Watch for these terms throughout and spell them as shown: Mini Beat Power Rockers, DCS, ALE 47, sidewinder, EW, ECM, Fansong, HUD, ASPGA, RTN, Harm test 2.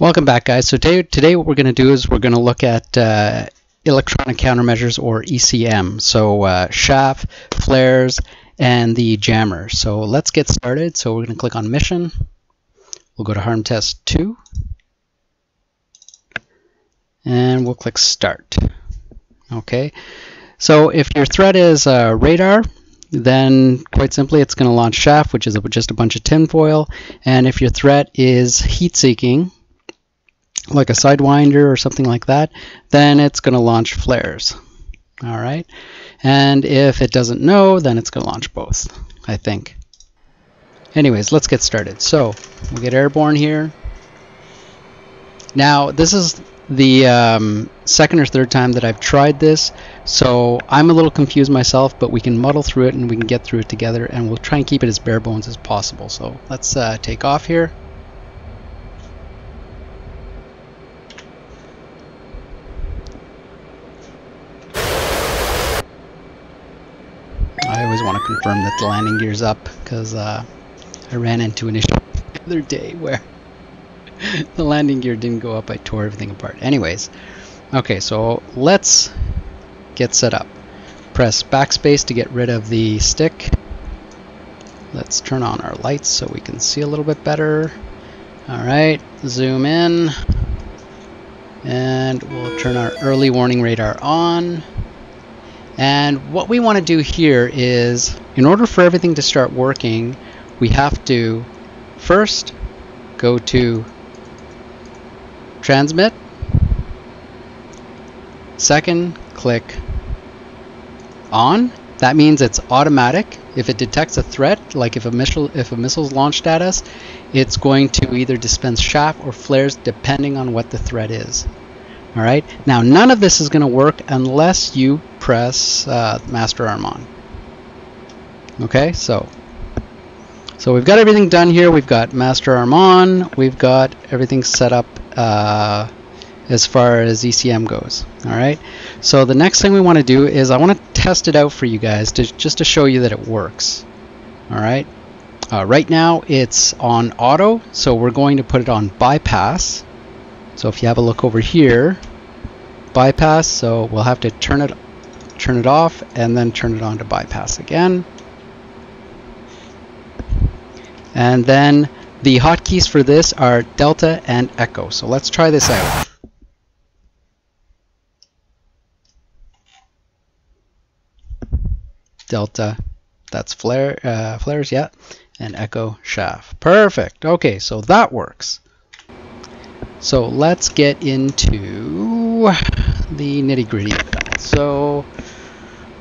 Welcome back, guys. So today what we're going to do is we're going to look at electronic countermeasures, or ECM. So chaff, flares, and the jammer. So let's get started. So we're going to click on Mission. We'll go to Harm test 2. And we'll click Start. Okay. So if your threat is radar, then quite simply it's going to launch chaff, which is just a bunch of tinfoil. And if your threat is heat-seeking, like a sidewinder or something like that, then it's going to launch flares. All right. And if it doesn't know, then it's going to launch both, I think. Anyways, let's get started. So we'll get airborne here. Now, this is the second or third time that I've tried this, so I'm a little confused myself, but we can muddle through it and we can get through it together, and we'll try and keep it as bare bones as possible. So let's take off here. I always want to confirm that the landing gear's up, because I ran into an issue the other day where the landing gear didn't go up. I tore everything apart. Anyways, okay, so let's get set up. Press backspace to get rid of the stick. Let's turn on our lights so we can see a little bit better. Alright, zoom in. And we'll turn our early warning radar on. And what we want to do here is, in order for everything to start working, we have to first go to Transmit. Second, click On. That means it's automatic. If it detects a threat, like if a missile's launched at us, it's going to either dispense chaff or flares depending on what the threat is. All right. Now, none of this is going to work unless you press Master Arm on. Okay. So we've got everything done here. We've got Master Arm on. We've got everything set up as far as ECM goes. All right. So the next thing we want to do is I want to test it out for you guys just to show you that it works. All right. Right now it's on auto, so we're going to put it on bypass. So if you have a look over here, bypass, so we'll have to turn it off and then turn it on to bypass again. And then the hotkeys for this are Delta and Echo. So let's try this out. Delta, that's flares, yeah, and Echo, shaft. Perfect. Okay, so that works. So let's get into the nitty-gritty. So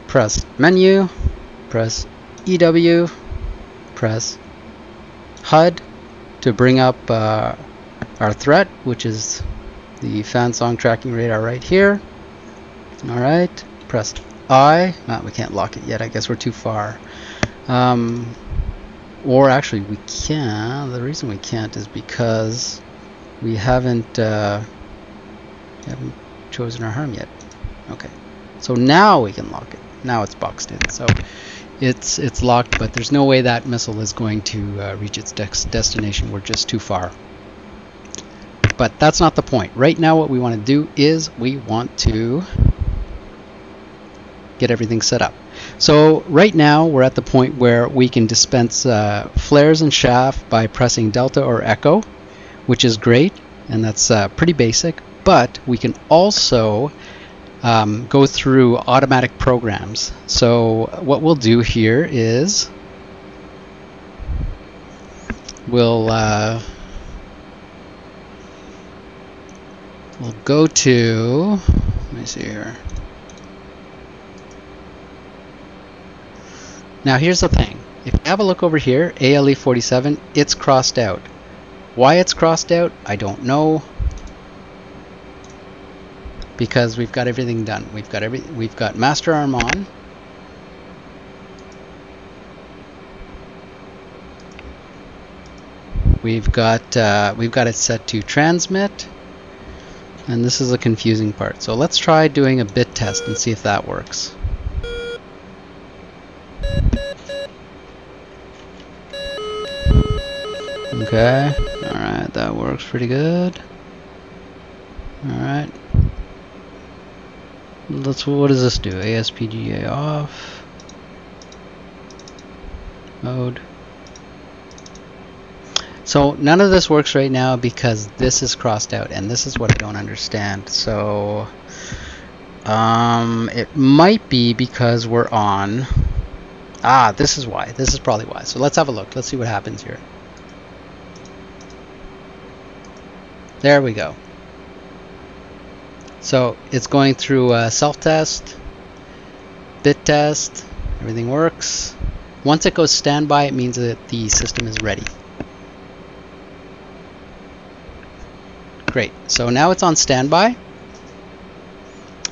press menu, press EW, press HUD to bring up our threat, which is the Fansong tracking radar right here. All right, press I. No, we can't lock it yet. I guess we're too far. Or actually, we can. The reason we can't is because we haven't chosen our harm yet. Okay, so now we can lock it. Now it's boxed in, so it's locked, but there's no way that missile is going to reach its destination. We're just too far. But that's not the point. Right now what we want to do is we want to get everything set up. So right now we're at the point where we can dispense flares and chaff by pressing Delta or Echo, which is great, and that's pretty basic, but we can also go through automatic programs. So what we'll do here is we'll go to, let me see here. Now here's the thing. If you have a look over here, ALE 47, it's crossed out. Why it's crossed out, I don't know, because we've got everything done. We've got Master Arm on. We've got it set to transmit, and this is a confusing part. So let's try doing a bit test and see if that works. Okay. All right, that works pretty good. Alright. Let's, what does this do? ASPGA off. Mode. So none of this works right now because this is crossed out, and this is what I don't understand. So it might be because we're on, this is why, this is probably why. So let's have a look, let's see what happens here. There we go. So it's going through self-test, bit test, everything works. Once it goes standby, it means that the system is ready. Great, so now it's on standby,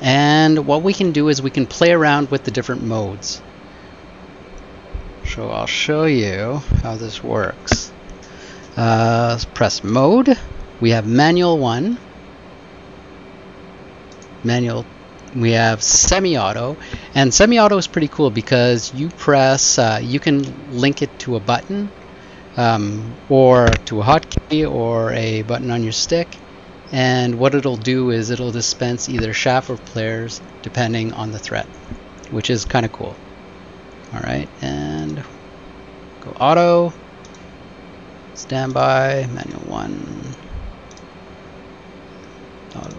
and what we can do is we can play around with the different modes. So I'll show you how this works. Press mode. We have manual 1, manual, we have semi-auto, and semi-auto is pretty cool because you press, you can link it to a button, or to a hotkey or a button on your stick. And what it'll do is it'll dispense either chaff or players depending on the threat, which is kind of cool. All right, and go auto, standby, manual 1, auto,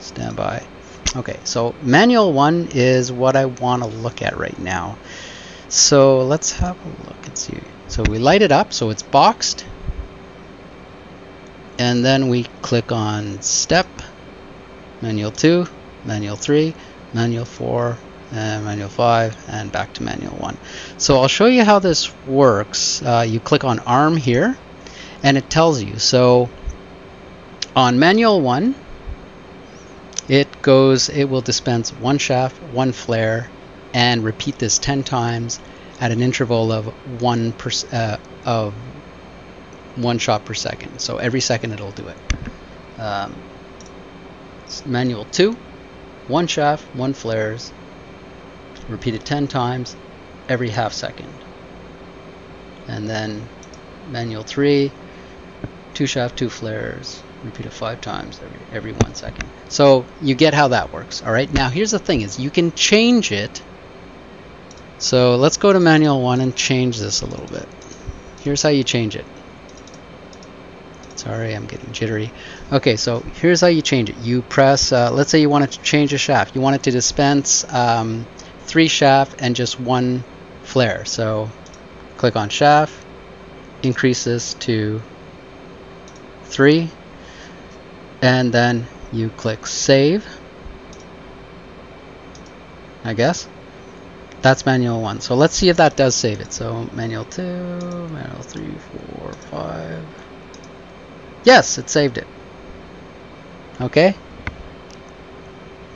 standby. Okay, so manual 1 is what I want to look at right now. So let's have a look and see. So we light it up, so it's boxed. And then we click on step, manual 2, manual 3, manual 4, and manual 5, and back to manual 1. So I'll show you how this works. You click on arm here, and it tells you. So on manual 1, it goes, it will dispense 1 shaft, 1 flare, and repeat this 10 times at an interval of one shot per second. So every second it'll do it. Manual 2, 1 shaft, 1 flares, repeated 10 times every half second. And then manual 3, 2 shaft, 2 flares, repeated 5 times every 1 second. So you get how that works. All right, now here's the thing, is you can change it. So let's go to manual 1 and change this a little bit. Here's how you change it. Sorry, I'm getting jittery. Okay, so here's how you change it. You press, let's say you wanted to change a shaft. You want it to dispense 3 shaft and just 1 flare. So click on shaft, increase this to 3, and then you click save, I guess. That's manual 1. So let's see if that does save it. So manual 2, manual 3, 4, 5. Yes, it saved it. Okay.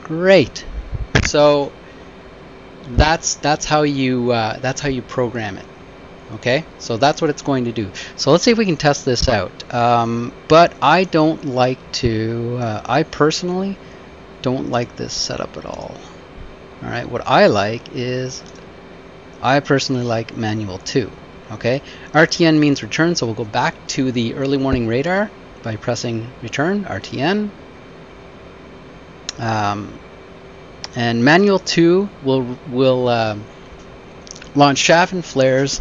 Great. So that's how you program it. Okay. So that's what it's going to do. So let's see if we can test this out. But I don't like to. I personally don't like this setup at all. All right, what I like is, I personally like manual 2, okay? RTN means return, so we'll go back to the early warning radar by pressing return, RTN. And manual 2 will launch chaff and flares,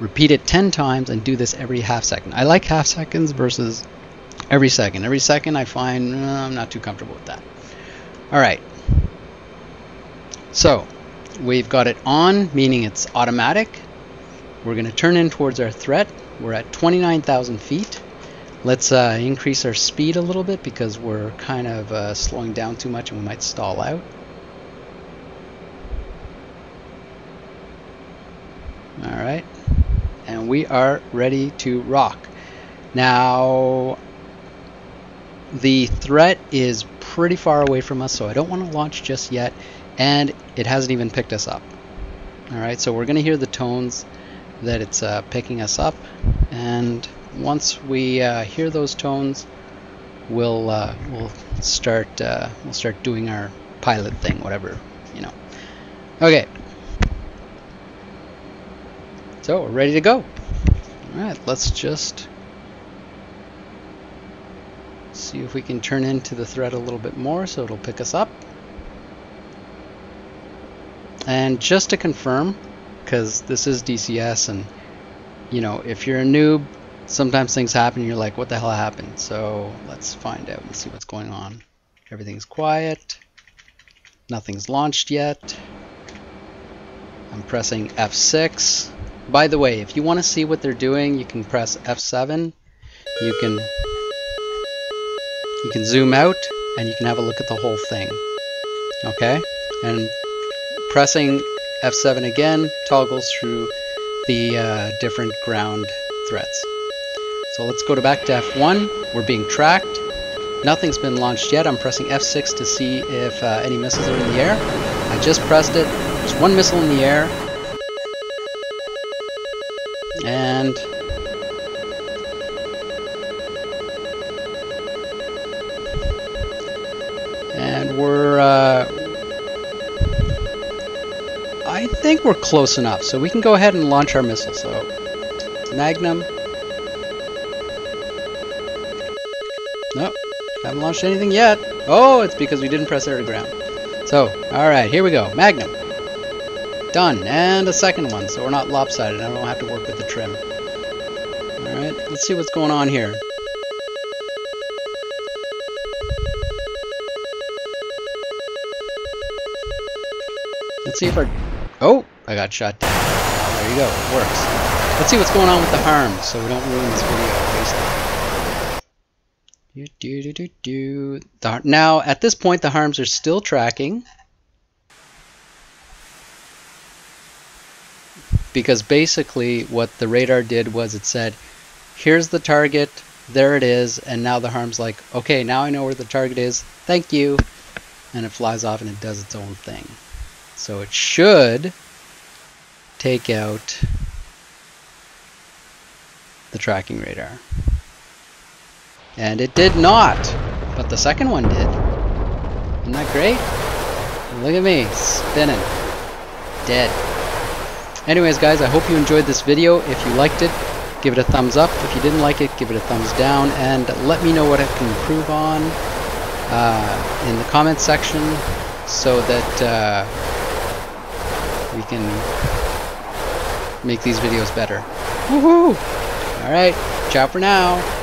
repeat it 10 times, and do this every half second. I like half seconds versus every second. Every second I find I'm not too comfortable with that. All right. So we've got it on, meaning it's automatic. We're going to turn in towards our threat. We're at 29,000 feet. Let's increase our speed a little bit because we're kind of slowing down too much and we might stall out. All right, and we are ready to rock. Now, the threat is pretty far away from us, so I don't want to launch just yet. And it hasn't even picked us up. All right, so we're going to hear the tones that it's picking us up, and once we hear those tones, we'll start doing our pilot thing, whatever, you know. Okay, so we're ready to go. All right, let's just See if we can turn into the thread a little bit more so it'll pick us up. And just to confirm, because this is DCS and, you know, if you're a noob, sometimes things happen, you're like, what the hell happened? So let's find out and see what's going on. Everything's quiet. Nothing's launched yet. I'm pressing F6. By the way, if you want to see what they're doing, you can press F7. You can zoom out and you can have a look at the whole thing. Okay? And pressing F7 again toggles through the different ground threats. So let's go back to F1. We're being tracked. Nothing's been launched yet. I'm pressing F6 to see if any missiles are in the air. I just pressed it. There's one missile in the air. And we're I think we're close enough, so we can go ahead and launch our missile. So Magnum. Nope, haven't launched anything yet. Oh, it's because we didn't press air to ground. So, alright, here we go. Magnum. Done. And a second one, so we're not lopsided. I don't have to work with the trim. Alright, let's see what's going on here. Let's see if our... Oh, I got shot down. There you go, it works. Let's see what's going on with the harm, so we don't ruin this video. Basically. Now, at this point, the harms are still tracking, because basically what the radar did was it said, here's the target, there it is, and now the harm's like, okay, now I know where the target is, thank you, and it flies off and it does its own thing. So it should take out the tracking radar. And it did not, but the second one did. Isn't that great? Look at me, spinning. Dead. Anyways, guys, I hope you enjoyed this video. If you liked it, give it a thumbs up. If you didn't like it, give it a thumbs down. And let me know what I can improve on in the comments section so that we can make these videos better. Woohoo! Alright, ciao for now.